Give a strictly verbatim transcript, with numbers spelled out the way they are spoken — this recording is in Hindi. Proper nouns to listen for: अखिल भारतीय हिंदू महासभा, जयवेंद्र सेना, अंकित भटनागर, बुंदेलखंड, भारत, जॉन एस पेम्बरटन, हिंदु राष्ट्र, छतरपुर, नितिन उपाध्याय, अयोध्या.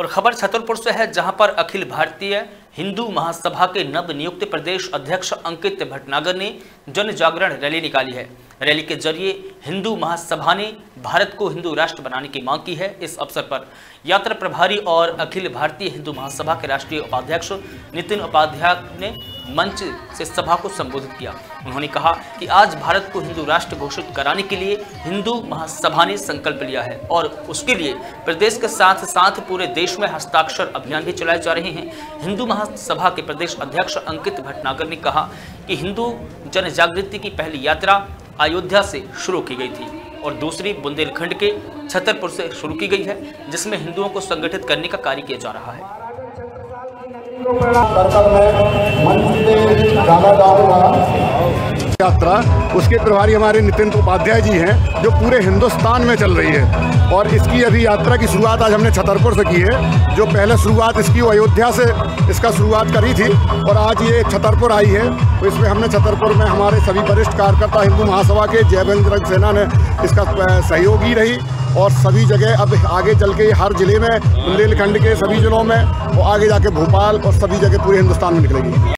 और खबर छतरपुर से है, जहां पर अखिल भारतीय हिंदू महासभा के नवनियुक्त प्रदेश अध्यक्ष अंकित भटनागर ने जन जागरण रैली निकाली है। रैली के जरिए हिंदू महासभा ने भारत को हिंदू राष्ट्र बनाने की मांग की है। इस अवसर पर यात्रा प्रभारी और अखिल भारतीय हिंदू महासभा के राष्ट्रीय उपाध्यक्ष नितिन उपाध्याय ने मंच से सभा को संबोधित किया। उन्होंने कहा कि आज भारत को हिंदू राष्ट्र घोषित कराने के लिए हिंदू महासभा ने संकल्प लिया है और उसके लिए प्रदेश के साथ साथ पूरे देश में हस्ताक्षर अभियान भी चलाए जा रहे हैं। हिंदू महासभा के प्रदेश अध्यक्ष अंकित भटनागर ने कहा कि हिंदू जनजागृति की पहली यात्रा अयोध्या से शुरू की गई थी और दूसरी बुंदेलखंड के छतरपुर से शुरू की गई है, जिसमें हिंदुओं को संगठित करने का कार्य किया जा रहा है। यात्रा उसके प्रभारी हमारे नितिन उपाध्याय जी हैं, जो पूरे हिंदुस्तान में चल रही है और इसकी अभी यात्रा की शुरुआत आज हमने छतरपुर से की है। जो पहले शुरुआत इसकी वो अयोध्या से इसका शुरुआत करी थी और आज ये छतरपुर आई है। तो इसमें हमने छतरपुर में हमारे सभी वरिष्ठ कार्यकर्ता हिंदू महासभा के जयवेंद्र सेना ने इसका सहयोगी रही और सभी जगह अब आगे चल के हर जिले में, बुंदेलखंड के सभी जिलों में और आगे जाके भोपाल और सभी जगह पूरे हिंदुस्तान में निकलेगी।